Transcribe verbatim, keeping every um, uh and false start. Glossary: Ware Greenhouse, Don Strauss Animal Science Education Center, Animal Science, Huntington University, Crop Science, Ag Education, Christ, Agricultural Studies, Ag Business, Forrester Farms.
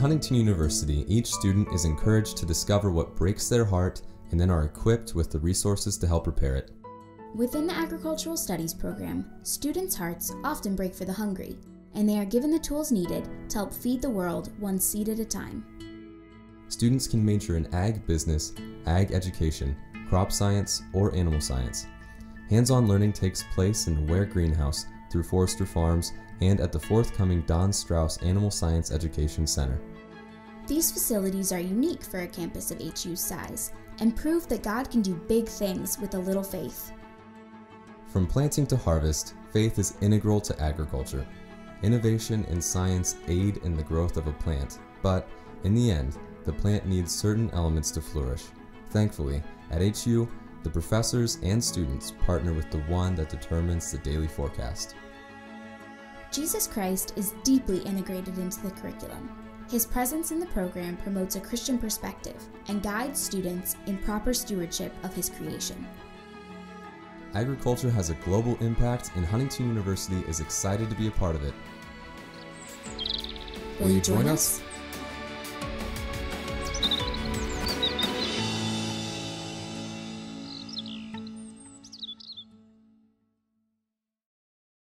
Huntington University, each student is encouraged to discover what breaks their heart and then are equipped with the resources to help repair it. Within the Agricultural Studies program, students' hearts often break for the hungry, and they are given the tools needed to help feed the world one seed at a time. Students can major in Ag Business, Ag Education, Crop Science, or Animal Science. Hands-on learning takes place in the Ware Greenhouse, through Forrester Farms, and at the forthcoming Don Strauss Animal Science Education Center. These facilities are unique for a campus of H U's size and prove that God can do big things with a little faith. From planting to harvest, faith is integral to agriculture. Innovation and science aid in the growth of a plant, but in the end, the plant needs certain elements to flourish. Thankfully, at H U, the professors and students partner with the one that determines the daily forecast. Jesus Christ is deeply integrated into the curriculum. His presence in the program promotes a Christian perspective and guides students in proper stewardship of his creation. Agriculture has a global impact, and Huntington University is excited to be a part of it. Will you join us?